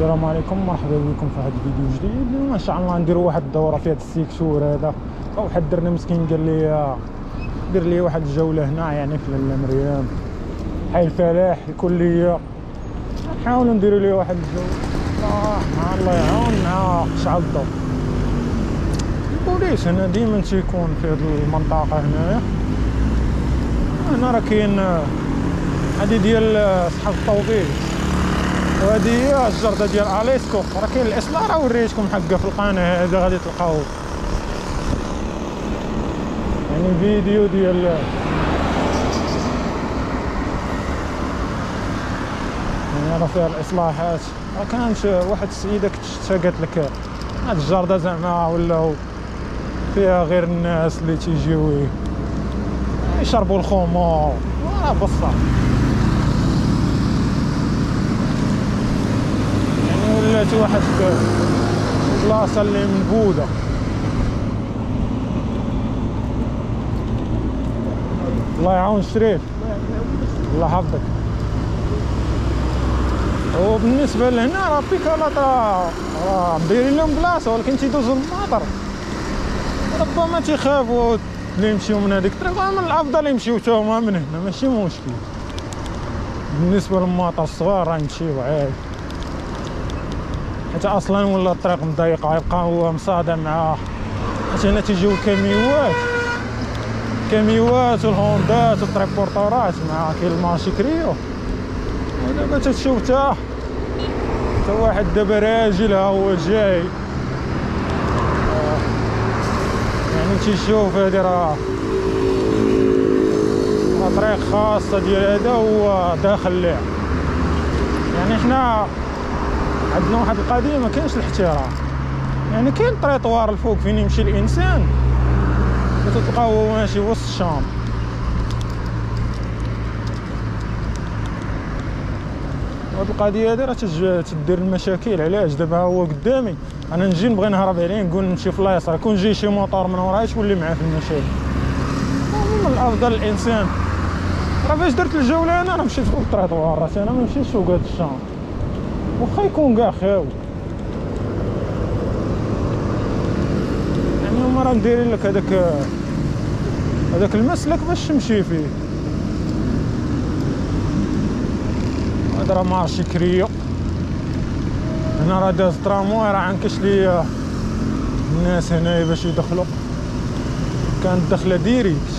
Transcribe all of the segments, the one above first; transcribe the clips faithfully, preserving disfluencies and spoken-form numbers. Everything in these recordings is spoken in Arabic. السلام عليكم، مرحبا بكم في هذا الفيديو جديد. ان شاء الله نديروا واحد الدوره في هذا السيكتور هذا. واحد درنا مسكين قال لي دير لي واحد الجوله هنا، يعني في للا مريم حي الفلاح الكليه، نحاولوا نديروا ليه واحد الجوله. الله يعاوننا، شعل الضو. البوليس هنا ديما تيكون في هذه المنطقه هنايا. هنا راه كاين هذه ديال اصحاب الطوبيل، وهذه هي الجرده ديال اليسكو. راه كاين الاصلاح، راه وريتكم حقه في القناه، هذا غادي تلقاوه يعني فيديو ديال يعني راه فيها الاصلاحات. راه كانت واحد السيده كتشتها قالت لك هاد الجرده زعما ولاو فيها غير الناس اللي تيجيو يشربوا الخمور. راه بصح ولات واحد البلاصه اللي منبوذه. الله يعاون شريف، الله يحفظك. وبالنسبه لهنا راه بيكالات راه مديرين لهم بلاصه، ولكن تيدوز المطر، ربما تيخافوا اللي يمشيو من هذيك الطريق. من الافضل يمشيو تا هما من هنا، ماشي مشكل. بالنسبه للمطر الصغار راه يمشيو عادي، حتى اصلا ولا الطريق مضيق، غيبقى هو مصادم مع حيت هنا تيجيو الكاميوات الكاميوات والهوندات والتريبورتورات مع كاين المارشي كريو. ودابا تتشوف تا تا واحد دابا راجل ها هو جاي، يعني تيشوف هادي راه طريق خاصة ديال هذا هو داخل ليه. يعني حنا عندنا واحد القضيه ما كاينش الاحترام، يعني كاين طريطوار الفوق فين يمشي الانسان وتتلقاو هو ماشي وسط الشام. هاد القضيه هادي راه تدير المشاكل. علاش دابا هو قدامي انا نجي نبغي نهرب عليه نقول نمشي في اليسار، كون جي شي موطور من ورايا تولي معاه في المشاكل. من الافضل الانسان راه فاش درت الجوله انا راه مشيت فوق الطريطوار، راه انا ما نمشيش فوق هاد الشام واخا يكون كاع خاوي. يعني هما راه مديرين لك هذاك هذاك المسلك باش تمشي فيه. هذا راه مارشي كريو، هنا راه داز ترامواي، راه عنكش لي الناس هنايا باش يدخلوا. كانت دخله ديريكت،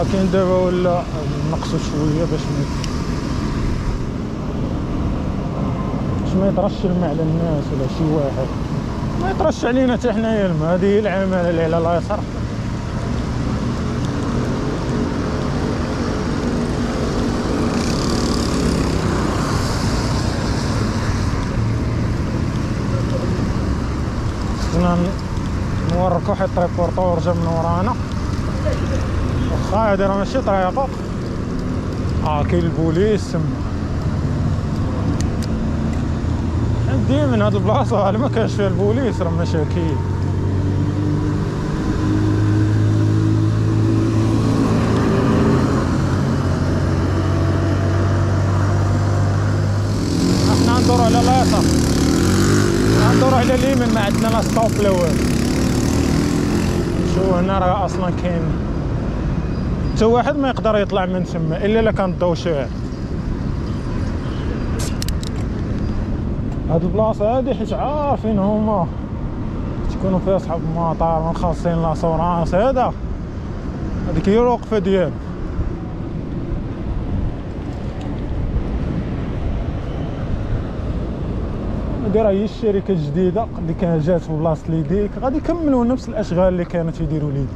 لكن دابا ولا نقصوا شويه باش ما يطرش الماء على الناس ولا شي واحد، ما يطرش علينا حتى حنايا الماء. هذه هي العماله اللي على اليسار. كنا نورك واحد تريبورتور جا من ورانا، واخا هادي راه ماشي طريقه. اه كاين البوليس تما ديما هاد البلاصه اللي ما كانش فيها البوليس راه مشاكل. احنا ندورو على اليسار، ندورو على اليمين، ما عندنا لا ستوب لا والو. شو هنا راه اصلا كاين حتى واحد ما يقدر يطلع من تما الا الا كان الضو شاعل. هاد البلاصه هادي حيت عارفين هما تكونوا فيها صحاب المطار منخلصين لاسورانس، هذا هاديك هي الوقفه ديالو. هادي راه هي الشركه الجديده اللي كان جات في بلاصه ليديك، غادي يكملوا نفس الاشغال اللي كانوا تيديروا ليديك.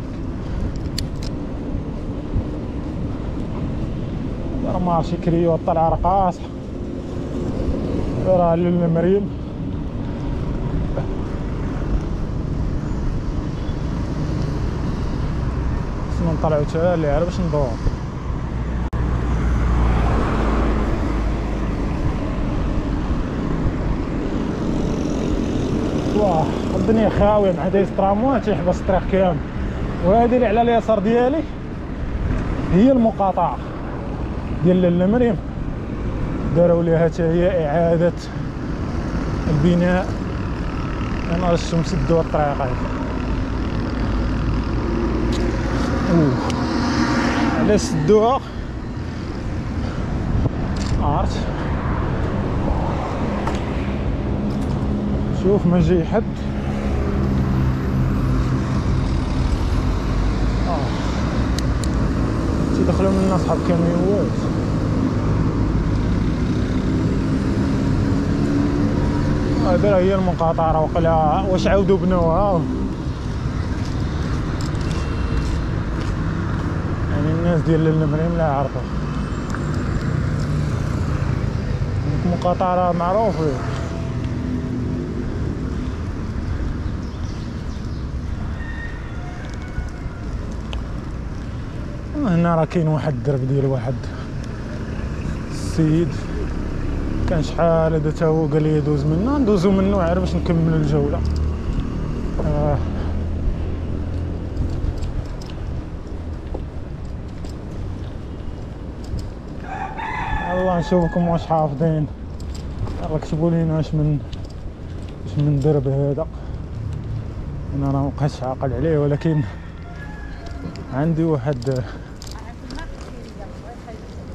راه مارشي كريو، الطلعه راه قاصحه، راه للا مريم. خصنا نطلعو تا لعرا باش ندورو. واه الدنيا خاويه مع دايز تراموا تيحبس الطريق كامل. وهادي اللي على اليسار ديالي هي المقاطعه ديال للا مريم، داروا ليها حتى هي اعاده البناء، كنرى الشمس الدور الطريق هادا. أوه على سدوها عرفت، شوف ما جاي حد. تيدخلو منا صحاب كاميوات. هادا راه هي المقاطعة، راه وقيلا واش عاودو بنوها، يعني الناس ديال للا مريم لا يعرفوها. المقاطعة راه معروفة. هنا راه كاين واحد الدرب ديال واحد السيد، كان شحال هذا تا هو قال لي دوز منا، ندوزو منو عارف باش نكملو الجولة. آه. الله نشوفكم واش حافظين، يلاه كتبوا لينا اش من اش من درب هذا، انا راه مابقاش عاقل عليه، ولكن عندي واحد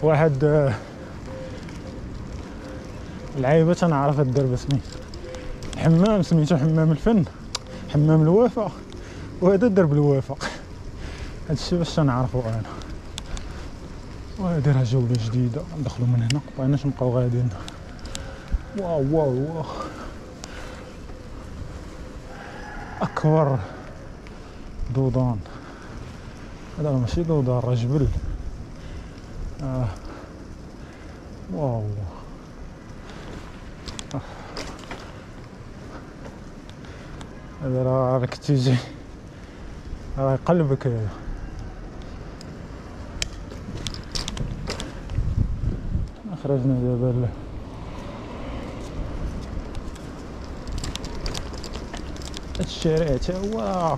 واحد العيبة تنعرف الدرب سميت الحمام، سميتو حمام الفن، حمام الوفاء، وهذا درب الوفاء. هادشي باش تنعرفو انا. وهادي راه جولة جديدة، ندخلو من هنا، مبغيناش نبقاو غاديين. واو واو واو، أكبر دودان، هذا راه ماشي دودان راه جبل. آه. واو هذا راه راك تيجي راه يقلبك. هذا خرجنا دابا الشارع تا هو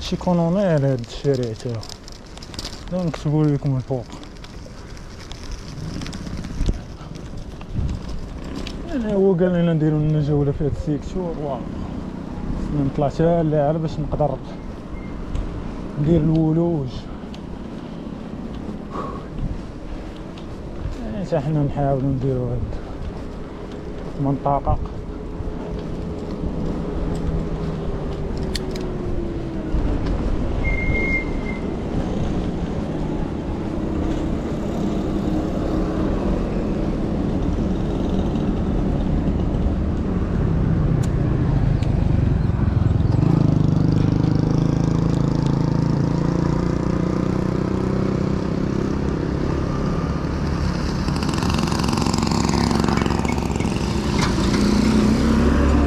شي كونونير، هاد الشارع تا هو دابا نكتبو ليكم الفوق. انا هو قال لنا نديرو لنا جولة في هاد السيكتور، واو نطلع حتى للعالم باش نقدر ندير الولوج. حتى حنا نحاولو نديرو هاد المنطقة.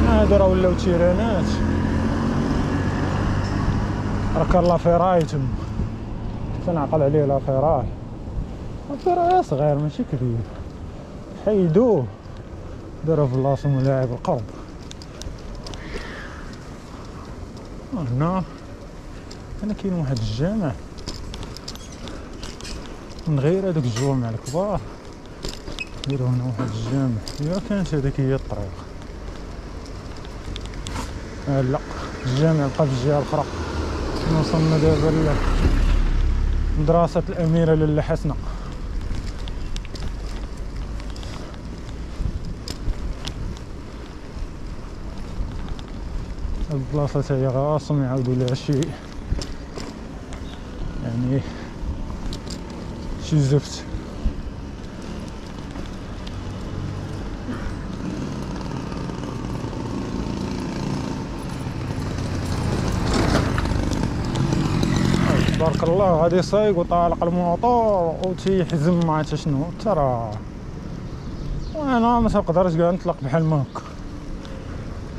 هادو راه ولاو تيرانات، راه كان لافيراي تما، تنعقل عليه لافيراي، لافيراي صغير ماشي كبير، حيدوه داروه في بلاصتهم لاعب القرب. هنا هنا كاين واحد الجامع، من غير هادوك الجوامع الكبار ديرو هنا واحد الجامع، يا كانت هاديك هي الطريق. لا الجامع بقى في الجهة الأخرى. وصلنا دابا لمدرسة الأميرة للا حسنة. هاد البلاصة تا هي غاصم يعاودو ليها شي يعني شي زفت. تبارك الله غادي صايق وطالق الموطور وتيحزم مع تا شنو ترى، وانا ما تنقدرش كاع نطلق بحال ما هكا،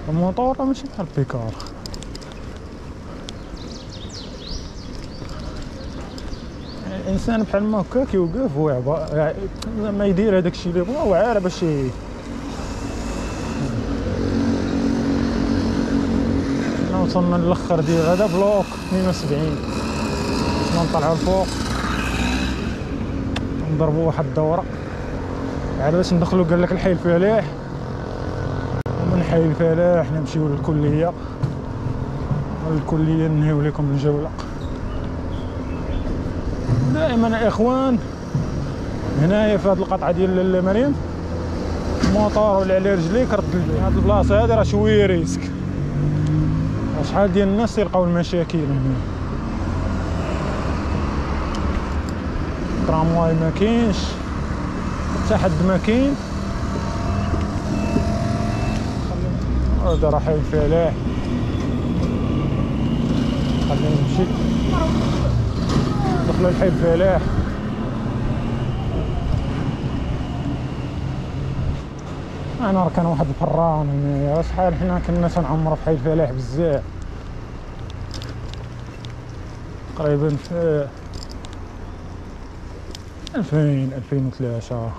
الموطور راه ماشي بحال البيكار. الانسان بحال ما هكا كيوقف وعبا زعما يدير هذاك الشيء اللي بغا وعارف باش انا. وصلنا للاخر ديال هذا بلوك اثنين وسبعين، نطلعو الفوق نضربو واحد الدورة على باش ندخلو. قالك الحي الفلاح من حي الفلاح نمشيو للكليه، الكليه ننهيو لكم الجوله. دائما اخوان هنايا في هاد القطعه ديال للا مريم الموطور ولا على رجليك رد لي. هاد البلاصه هادي راه شويه ريسك، شحال ديال الناس تلقاو المشاكل هنا، الترامواي ما كاينش حتى حد ما كاين. هذا راه حي الفلاح، خلينا نمشي دخلنا لحي الفلاح. انا راه كان واحد الفران هنايا، شحال حنا كنا تنعمرو في حي الفلاح بزاف، تقريبا في ألفين ألفين وثلاثة.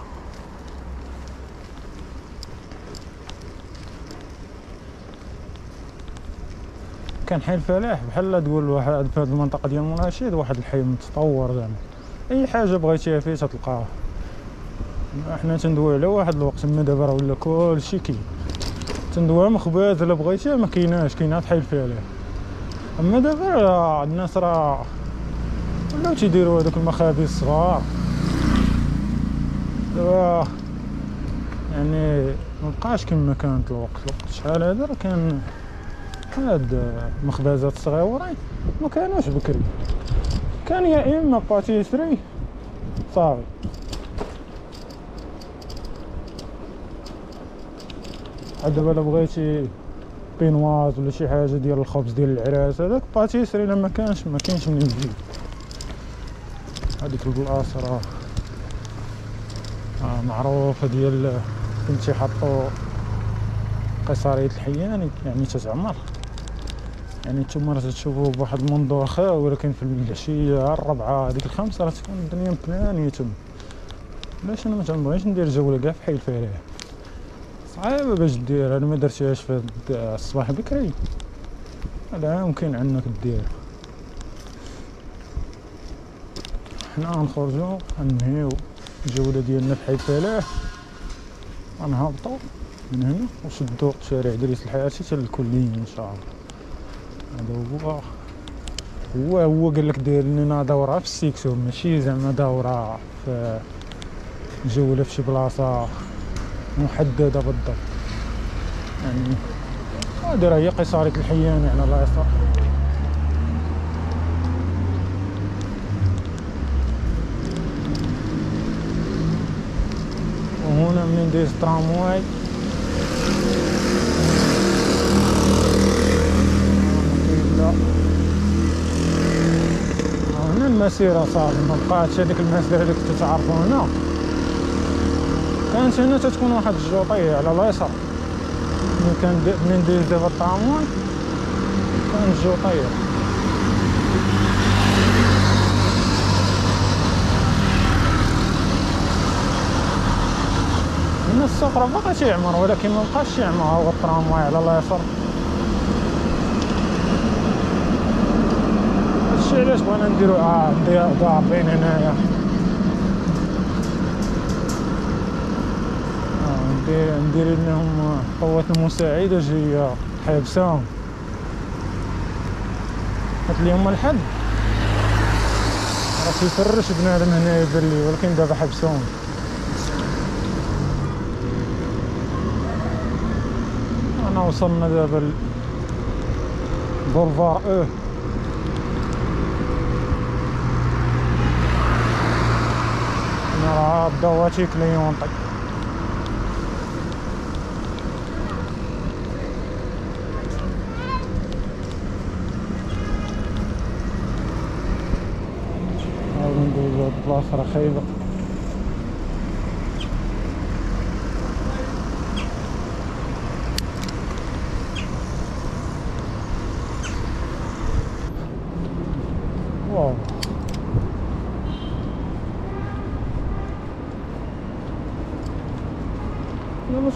كان حي الفلاح بحال تقول واحد في هاد المنطقة ديال المناشيد واحد الحي متطور، زعما أي حاجة بغيتيها فيه تتلقاها. حنا تندويو على واحد الوقت، أما دابا راه ولا كلشي كاين، تندويو مخبات إلا بغيتيها مكيناش، كاين عاد حي الفلاح. أما دابا الناس راه ولاو تيديرو هادوك المخابز الصغار دابا، يعني مبقاش كما كانت الوقت. الوقت شحال هذا راه كان هاد المخبازات الصغيورين مكانوش بكري، كان يا اما باتيسري صافي. عاد دابا الا بغيتي بينواز ولا شي حاجه ديال الخبز ديال العراس، هذاك باتيسري الا مكانش مكاينش منين تجيب. هاديك البلاصه راه آه معروفه ديال فين تيحطو قصارية الحيان، يعني تتعمر، يعني نتوما راه تشوفوه بواحد المنظور خا، ولكن في العشيه الربعه هذيك الخمسه راه تكون الدنيا مبلانيه تما. علاش انا ما تنبغيش ندير جوله كاع في حي الفلاح، صعيبه باش ديرها، انا ما درتهاش في الصباح بكري، لا يمكن انك دير. حنا غنخرجو غنهيو الجوله ديالنا في حي الفلاح، غنهبطو من هنا وشدو شارع ادريس الحارثي حتى للكليه ان شاء الله. هذا هو هو هو قال لك داير لنا دوره في السيكسيون، ماشي زعما دوره في جوله في شي بلاصه محدده بالضبط، يعني هذه راه هي قصارية الحيان، يعني الله يستر. وهنا منين دايز الترامواي هنا المسيره صافي، مبقاتش هاديك المسيره اللي كنتو تعرفو. هنا كانت هنا تتكون واحد الجوطيه على اليسار، ملي كان منين دايز دابا الترامواي كانت الجوطيه. هنا السوق راه باقي تيعمر، ولكن مبقاش يعمر، ها هو الترامواي على اليسار. هادشي علاش بغينا نديرو ضاربين هنايا، ندير لهم قوة مساعدة جاية حابساهم، حيت اليوم الحد راه تيفرش بنادم هنايا يدير ليه، ولكن دابا حبسوهم. وصلنا دابا لبولفار او، هنا راه الدواتيك اللي ينطي. نعاود ندوزو هاد البلاصة راه خايبة،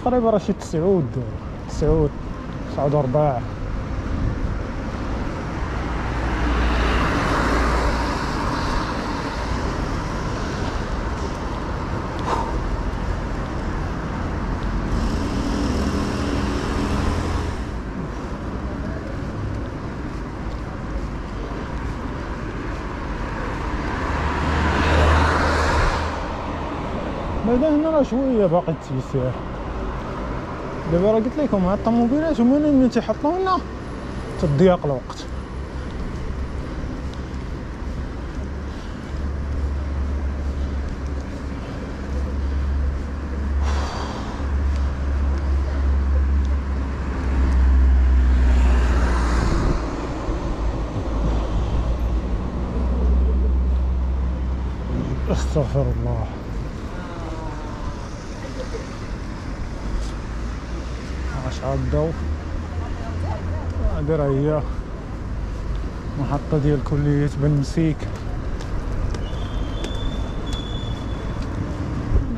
تقريبا راه شي تسعود تسعود تسعود ورباع. بعدا هنا راه شويه باقي تيسير. دابا راه قلت لكم هاد الطوموبيلات هما اللي ملي تيحطوا لنا تضيق الوقت. استغفر الله. اش عداو هادي راه هي محطة ديال كلية ابن مسيك،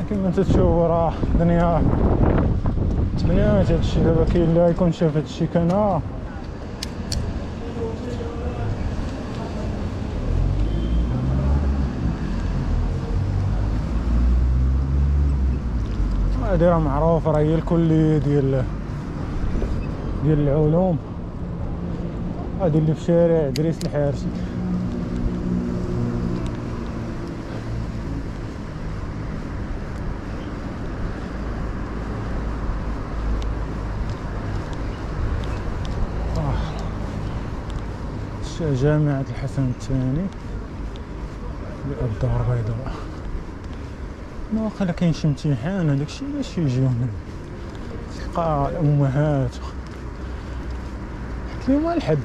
كما تتشوفوا راه الدنيا تبنات هادشي. دابا كاين اللي غيكون شاف هادشي كان دايره معروفه، راه هي الكليه ديال ديال العلوم هادي اللي في شارع ادريس الحارثي. جامعه الحسن الثاني بالدار البيضاء. واقيلا كاين شي امتحان هداك الشيء باش يجيو هنا تلقى الامهات حيت اليوم الحد.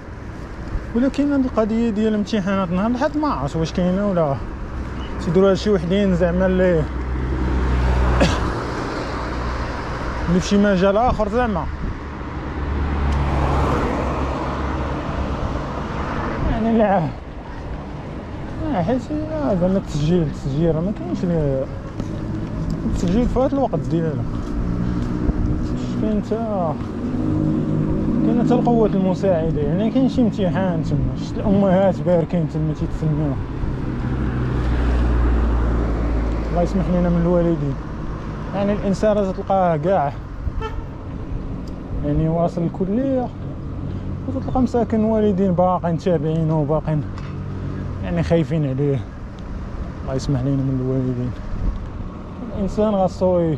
ولكن هاد القضيه ديال الامتحانات نهار الحد ما عرفت واش كاينه ولا تيديروا هادشي وحدين زعما اللي اللي فشي مجال اخر زعما، يعني لا حيت زعما التسجيل التسجيل راه ما كاينش ليه التسجيل فات الوقت ديالو. كاين تا كاين تا القوة المساعدة، يعني كاين شي امتحان تما شفت الأمهات باركين تما تيتسناو. الله يسمح لينا من الوالدين، يعني الإنسان راه تلقاه كاع يعني واصل الكلية وتلقى مساكن والدين باقين تابعينه وباقين يعني خايفين عليه. الله يسمح لينا من الوالدين. الانسان غاصو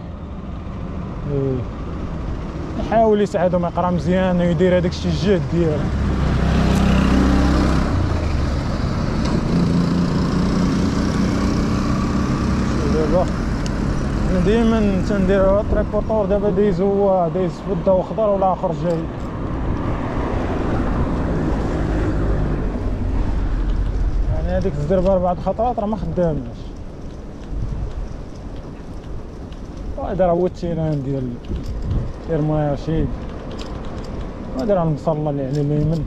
يحاول يساعدهم يقرا مزيان ويدير هذاك الشيء الجهد ديالو. دابا ديما تنديروا تريبورتور، دابا دايز هو دايز في الضوء خضر والاخر جاي. هاديك الزربه بعض الخطرات راه ما خداماش. وهذا راه هو التيران ديال تيرما رشيد، وهذا راه المصلى اللي على اليمين.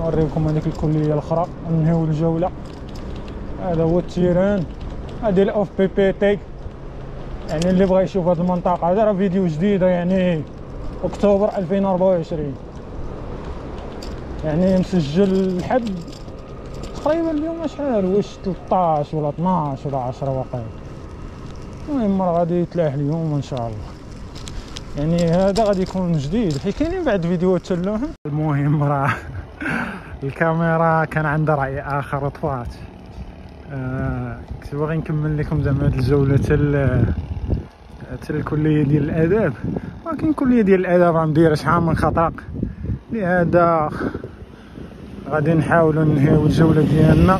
غنوريكم هذيك الكليه الاخرى وننهيو الجوله. هذا هو التيران، هذه الاف بي بي تي، يعني اللي بغى يشوف هذه المنطقه هذا راه فيديو جديده يعني اكتوبر ألفين وأربعة وعشرين، يعني مسجل لحد تقريبا اليوم شحال واش ثلاطاش ولا اثناش ولا عشرة واقيلا. المهم راه غادي يتلاح اليوم ان شاء الله، يعني هذا غادي يكون جديد حيت كاينين بعد فيديوهات تلوهم. المهم راه الكاميرا كان عندها راي اخر وطفات. آه كنت باغي نكمل لكم زعما هاد الجوله تال تال الكليه ديال الاداب، ولكن الكليه ديال الاداب راه مديره شحال من خطأ، لهذا غادي نحاولوا ننهيو الجوله ديالنا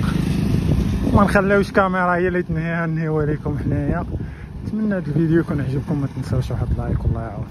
وما نخليوش كاميرا هي اللي تنهيها، ننهيوها لكم حنايا. نتمنى هذا الفيديو يكون عجبكم، ما تنساوش واحد لايك والله يعاون.